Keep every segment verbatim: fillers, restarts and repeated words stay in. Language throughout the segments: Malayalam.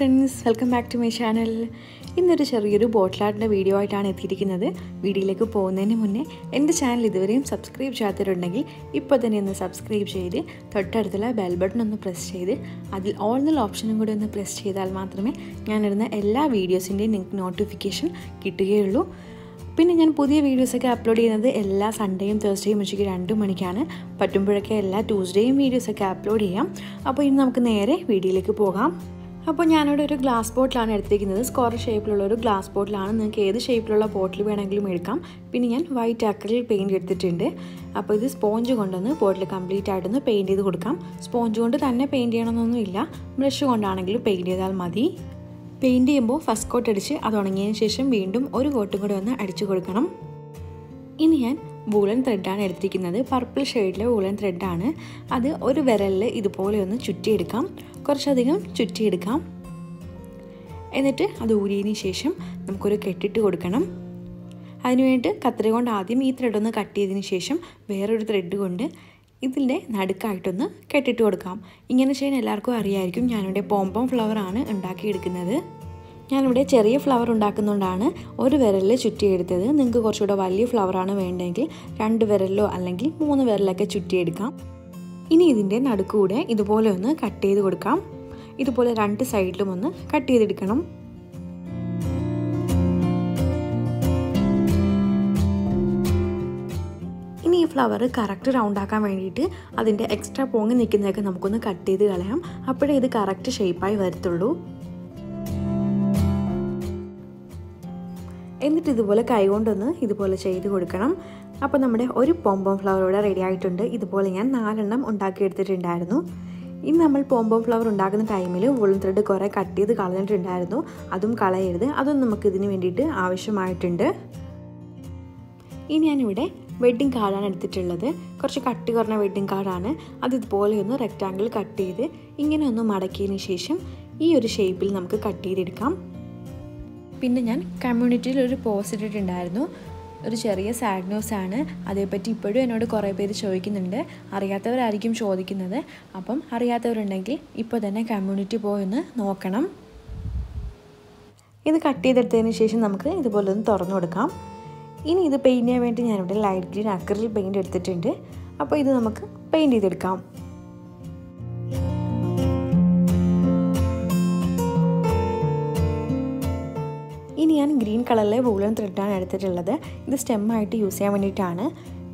friends, welcome back to my channel. ഇന്നൊരു ചെറിയൊരു ബോട്ടിൽ ആർട്ടിന്റെ വീഡിയോ ആയിട്ടാണ് എത്തിയിരിക്കുന്നത്. വീഡിയോയിലേക്ക് പോകുന്നതിന് മുന്നേ എൻ്റെ ചാനൽ ഇതുവരെയും സബ്സ്ക്രൈബ് ചെയ്യാത്തവരുണ്ടെങ്കിൽ ഇപ്പോൾ തന്നെ ഒന്ന് സബ്സ്ക്രൈബ് ചെയ്ത് തൊട്ടടുത്തുള്ള ബെൽ ബട്ടൺ ഒന്ന് പ്രസ് ചെയ്ത് അതിൽ ഓൾ എന്നുള്ള ഓപ്ഷനും കൂടി ഒന്ന് പ്രസ് ചെയ്താൽ മാത്രമേ ഞാൻ ഇടുന്ന എല്ലാ വീഡിയോസിൻ്റെയും നിങ്ങൾക്ക് നോട്ടിഫിക്കേഷൻ കിട്ടുകയുള്ളൂ. പിന്നെ ഞാൻ പുതിയ വീഡിയോസൊക്കെ അപ്ലോഡ് ചെയ്യുന്നത് എല്ലാ സൺഡേയും തേഴ്സ്ഡേയും ഉച്ചയ്ക്ക് രണ്ട് മണിക്കാണ്. പറ്റുമ്പോഴൊക്കെ എല്ലാ ട്യൂസ്ഡേയും വീഡിയോസൊക്കെ അപ്ലോഡ് ചെയ്യാം. അപ്പോൾ ഇനി നമുക്ക് നേരെ വീഡിയോയിലേക്ക് പോകാം. അപ്പോൾ ഞാനിവിടെ ഒരു ഗ്ലാസ് ബോട്ടിലാണ് എടുത്തിരിക്കുന്നത്. സ്ക്വയർ ഷേപ്പിലുള്ള ഒരു ഗ്ലാസ് ബോട്ടിലാണ്. നിങ്ങൾക്ക് ഏത് ഷേപ്പിലുള്ള ബോട്ടിൽ വേണമെങ്കിലും എടുക്കാം. പിന്നെ ഞാൻ വൈറ്റ് അക്രിലിക് പെയിൻറ്റ് എടുത്തിട്ടുണ്ട്. അപ്പോൾ ഇത് സ്പോഞ്ച് കൊണ്ടൊന്ന് ബോട്ടിൽ കംപ്ലീറ്റ് ആയിട്ടൊന്ന് പെയിൻറ്റ് ചെയ്ത് കൊടുക്കാം. സ്പോഞ്ച് കൊണ്ട് തന്നെ പെയിൻറ്റ് ചെയ്യണമെന്നൊന്നുമില്ല, ബ്രഷ് കൊണ്ടാണെങ്കിലും പെയിൻറ്റ് ചെയ്താൽ മതി. പെയിൻറ്റ് ചെയ്യുമ്പോൾ ഫസ്റ്റ് കോട്ട് അടിച്ച് അത് ഉണങ്ങിയതിന് ശേഷം വീണ്ടും ഒരു കോട്ടും കൂടെ ഒന്ന് അടിച്ചു കൊടുക്കണം. ഇനി ഞാൻ വൂളൻ ത്രെഡാണ് എടുത്തിരിക്കുന്നത്. പർപ്പിൾ ഷെയ്ഡിലെ വൂളൻ ത്രെഡാണ്. അത് ഒരു വിരലിൽ ഇതുപോലെ ഒന്ന് ചുറ്റിയെടുക്കാം, കുറച്ചധികം ചുറ്റിയെടുക്കാം. എന്നിട്ട് അത് ഊരിയതിന് ശേഷം നമുക്കൊരു കെട്ടിട്ട് കൊടുക്കണം. അതിനുവേണ്ടി കത്രിക കൊണ്ട് ആദ്യം ഈ ത്രെഡൊന്ന് കട്ട് ചെയ്തതിന് ശേഷം വേറൊരു ത്രെഡ് കൊണ്ട് ഇതിൻ്റെ നടുക്കായിട്ടൊന്ന് കെട്ടിട്ട് കൊടുക്കാം. ഇങ്ങനെ ചെയ്യാൻ എല്ലാവർക്കും അറിയായിരിക്കും. ഞാനിവിടെ പോംപോം ഫ്ലവറാണ് ഉണ്ടാക്കിയെടുക്കുന്നത്. ഞാനിവിടെ ചെറിയ ഫ്ലവർ ഉണ്ടാക്കുന്നതുകൊണ്ടാണ് ഒരു വിരലിൽ ചുറ്റിയെടുത്തത്. നിങ്ങൾക്ക് കുറച്ചുകൂടെ വലിയ ഫ്ലവറാണ് വേണ്ടതെങ്കിൽ രണ്ട് വിരലിലോ അല്ലെങ്കിൽ മൂന്ന് വിരലൊക്കെ ചുറ്റിയെടുക്കാം. ഇനി ഇതിൻ്റെ നടുക്കൂടെ ഇതുപോലെ ഒന്ന് കട്ട് ചെയ്ത് കൊടുക്കാം. ഇതുപോലെ രണ്ട് സൈഡിലും ഒന്ന് കട്ട് ചെയ്തെടുക്കണം. ഇനി ഈ ഫ്ലവർ കറക്റ്റ് റൗണ്ടാക്കാൻ വേണ്ടിയിട്ട് അതിൻ്റെ എക്സ്ട്രാ പൊങ്ങി നിൽക്കുന്നതൊക്കെ നമുക്കൊന്ന് കട്ട് ചെയ്ത് കളയാം. അപ്പോഴേ ഇത് കറക്റ്റ് ഷേപ്പായി വരത്തുള്ളൂ. എന്നിട്ട് ഇതുപോലെ കൈകൊണ്ടൊന്ന് ഇതുപോലെ ചെയ്ത് കൊടുക്കണം. അപ്പോൾ നമ്മുടെ ഒരു പോംപോം ഫ്ലവർ ഇവിടെ റെഡി ആയിട്ടുണ്ട്. ഇതുപോലെ ഞാൻ നാലെണ്ണം ഉണ്ടാക്കിയെടുത്തിട്ടുണ്ടായിരുന്നു. ഇനി നമ്മൾ പോംപോം ഫ്ലവർ ഉണ്ടാക്കുന്ന ടൈമിൽ വൂളൻ ത്രെഡ് കുറേ കട്ട് ചെയ്ത് കളഞ്ഞിട്ടുണ്ടായിരുന്നു. അതും കളയരുത്, അതും നമുക്ക് ഇതിന് വേണ്ടിയിട്ട് ആവശ്യമായിട്ടുണ്ട്. ഇനി ഞാനിവിടെ വെഡ്ഡിങ് കാർഡാണ് എടുത്തിട്ടുള്ളത്. കുറച്ച് കട്ടി കുറഞ്ഞ വെഡ്ഡിങ് കാർഡാണ്. അത് ഇതുപോലെ ഒന്ന് റെക്റ്റാങ്കിൾ കട്ട് ചെയ്ത് ഇങ്ങനെ ഒന്ന് മടക്കിയതിന് ശേഷം ഈ ഒരു ഷേപ്പിൽ നമുക്ക് കട്ട് ചെയ്തെടുക്കാം. പിന്നെ ഞാൻ കമ്മ്യൂണിറ്റിയിൽ ഒരു പോസ്റ്റ് ഇട്ടിട്ടുണ്ടായിരുന്നു. ഒരു ചെറിയ സാഡ് ന്യൂസാണ്. അതേപ്പറ്റി ഇപ്പോഴും എന്നോട് കുറേ പേര് ചോദിക്കുന്നുണ്ട്. അറിയാത്തവരായിരിക്കും ചോദിക്കുന്നത്. അപ്പം അറിയാത്തവരുണ്ടെങ്കിൽ ഇപ്പോൾ തന്നെ കമ്മ്യൂണിറ്റി പോയൊന്ന് നോക്കണം. ഇത് കട്ട് ചെയ്തെടുത്തതിന് ശേഷം നമുക്ക് ഇതുപോലെ ഒന്ന് തുറന്നു കൊടുക്കാം. ഇനി ഇത് പെയിൻറ്റ് ചെയ്യാൻ വേണ്ടി ഞാനിവിടെ ലൈറ്റ് ഗ്രീൻ അക്രിലിക് പെയിൻറ്റ് എടുത്തിട്ടുണ്ട്. അപ്പോൾ ഇത് നമുക്ക് പെയിൻറ്റ് ചെയ്തെടുക്കാം. ഇനി ഞാൻ ഗ്രീൻ കളറിലെ വൂളൻ ത്രെഡാണ് എടുത്തിട്ടുള്ളത്. ഇത് സ്റ്റെമ്മായിട്ട് യൂസ് ചെയ്യാൻ വേണ്ടിയിട്ടാണ്.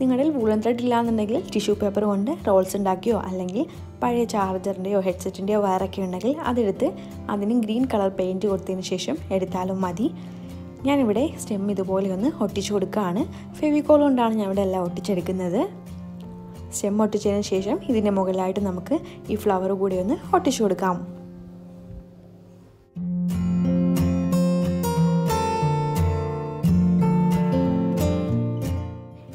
നിങ്ങളുടെ വൂളൻ ത്രെഡ് ഇല്ലാന്നുണ്ടെങ്കിൽ ടിഷ്യൂ പേപ്പർ കൊണ്ട് റോൾസ് ഉണ്ടാക്കിയോ അല്ലെങ്കിൽ പഴയ ചാർജറിൻ്റെയോ ഹെഡ്സെറ്റിൻ്റെയോ വയറൊക്കെ ഉണ്ടെങ്കിൽ അതെടുത്ത് അതിന് ഗ്രീൻ കളർ പെയിൻറ്റ് കൊടുത്തതിന് ശേഷം എടുത്താലും മതി. ഞാനിവിടെ സ്റ്റെം ഇതുപോലെ ഒന്ന് ഒട്ടിച്ചു കൊടുക്കുകയാണ്. ഫെവിക്കോൾ കൊണ്ടാണ് ഞാനിവിടെ എല്ലാം ഒട്ടിച്ചെടുക്കുന്നത്. സ്റ്റെം ഒട്ടിച്ചതിന് ശേഷം ഇതിൻ്റെ മുകളിലായിട്ട് നമുക്ക് ഈ ഫ്ലവർ കൂടി ഒന്ന് ഒട്ടിച്ചു കൊടുക്കാം.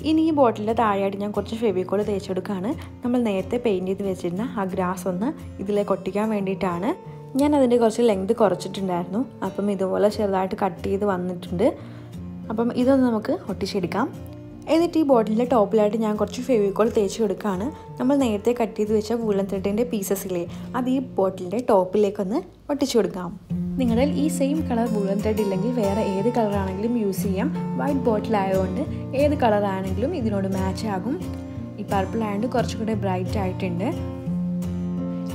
ഇനി ഈ ബോട്ടിലിൻ്റെ താഴെയായിട്ട് ഞാൻ കുറച്ച് ഫെവിക്കോൾ തേച്ചെടുക്കുകയാണ്. നമ്മൾ നേരത്തെ പെയിൻറ്റ് ചെയ്ത് വെച്ചിരുന്ന ആ ഗ്രാസ് ഒന്ന് ഇതിലേക്ക് ഒട്ടിക്കാൻ വേണ്ടിയിട്ടാണ്. ഞാൻ അതിൻ്റെ കുറച്ച് ലെങ്ത് കുറച്ചിട്ടുണ്ടായിരുന്നു. അപ്പം ഇതുപോലെ ചെറുതായിട്ട് കട്ട് ചെയ്ത് വന്നിട്ടുണ്ട്. അപ്പം ഇതൊന്ന് നമുക്ക് ഒട്ടിച്ചെടുക്കാം. എന്നിട്ട് ഈ ബോട്ടിലിൻ്റെ ടോപ്പിലായിട്ട് ഞാൻ കുറച്ച് ഫെവിക്കോൾ തേച്ച് കൊടുക്കുകയാണ്. നമ്മൾ നേരത്തെ കട്ട് ചെയ്ത് വെച്ച വൂളൻ ത്രെഡിൻ്റെ പീസസിലെ അത് ഈ ബോട്ടിലിൻ്റെ ടോപ്പിലേക്കൊന്ന് ഒട്ടിച്ചു കൊടുക്കാം. നിങ്ങളുടെ ഈ സെയിം കളർ വൂളൻ ത്രെഡ് ഇല്ലെങ്കിൽ വേറെ ഏത് കളറാണെങ്കിലും യൂസ് ചെയ്യാം. വൈറ്റ് ബോട്ടിലായതുകൊണ്ട് ഏത് കളറാണെങ്കിലും ഇതിനോട് മാച്ച് ആകും. ഈ പർപ്പിൾ ആയതുകൊണ്ട് കുറച്ചും കൂടെ ബ്രൈറ്റ് ആയിട്ടുണ്ട്.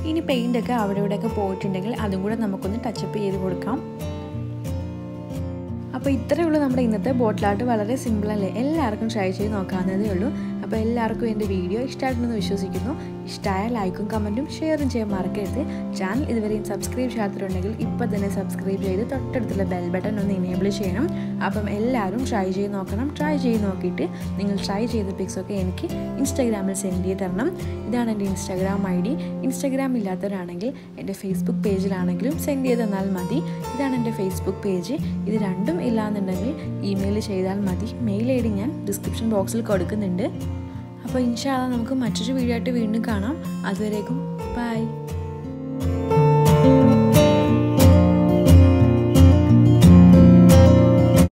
ഇനി പെയിൻ്റൊക്കെ അവിടെ ഇവിടെയൊക്കെ പോയിട്ടുണ്ടെങ്കിൽ അതും കൂടെ നമുക്കൊന്ന് ടച്ചപ്പ് ചെയ്ത് കൊടുക്കാം. അപ്പോൾ ഇത്രയേ ഉള്ളൂ നമ്മുടെ ഇന്നത്തെ ബോട്ടിൽ ആർട്ട്. വളരെ സിമ്പിളല്ലേ, എല്ലാവർക്കും ട്രൈ ചെയ്ത് നോക്കാവുന്നതേ ഉള്ളൂ. അപ്പോൾ എല്ലാവർക്കും എൻ്റെ വീഡിയോ ഇഷ്ടമായിട്ടുണ്ടെന്ന് വിശ്വസിക്കുന്നു. ഇഷ്ടമായ ലൈക്കും കമൻറ്റും ഷെയറും ചെയ്യാൻ മറക്കരുത്. ചാനൽ ഇതുവരെയും സബ്സ്ക്രൈബ് ചെയ്യാത്തവരുണ്ടെങ്കിൽ ഇപ്പോൾ തന്നെ സബ്സ്ക്രൈബ് ചെയ്ത് തൊട്ടടുത്തുള്ള ബെൽ ബട്ടൺ ഒന്ന് എനേബിൾ ചെയ്യണം. അപ്പം എല്ലാവരും ട്രൈ ചെയ്ത് നോക്കണം. ട്രൈ ചെയ്ത് നോക്കിയിട്ട് നിങ്ങൾ ട്രൈ ചെയ്ത പിക്സൊക്കെ എനിക്ക് ഇൻസ്റ്റാഗ്രാമിൽ സെൻഡ് ചെയ്ത് തരണം. ഇതാണ് എൻ്റെ ഇൻസ്റ്റാഗ്രാം ഐ ഡി. ഇൻസ്റ്റാഗ്രാം ഇല്ലാത്തവരാണെങ്കിൽ എൻ്റെ ഫേസ്ബുക്ക് പേജിലാണെങ്കിലും സെൻഡ് ചെയ്ത് തന്നാൽ മതി. ഇതാണ് എൻ്റെ ഫേസ്ബുക്ക് പേജ്. ഇത് രണ്ടും ഇല്ലാന്നുണ്ടെങ്കിൽ ഇമെയിൽ ചെയ്താൽ മതി. മെയിൽ ഐ ഡി ഞാൻ ഡിസ്ക്രിപ്ഷൻ ബോക്സിൽ കൊടുക്കുന്നുണ്ട്. അപ്പോൾ ഇൻഷാ അല്ലാഹ് നമുക്ക് മറ്റൊരു വീഡിയോ ആയിട്ട് വീണ്ടും കാണാം. അതുവരേക്കും ബൈ.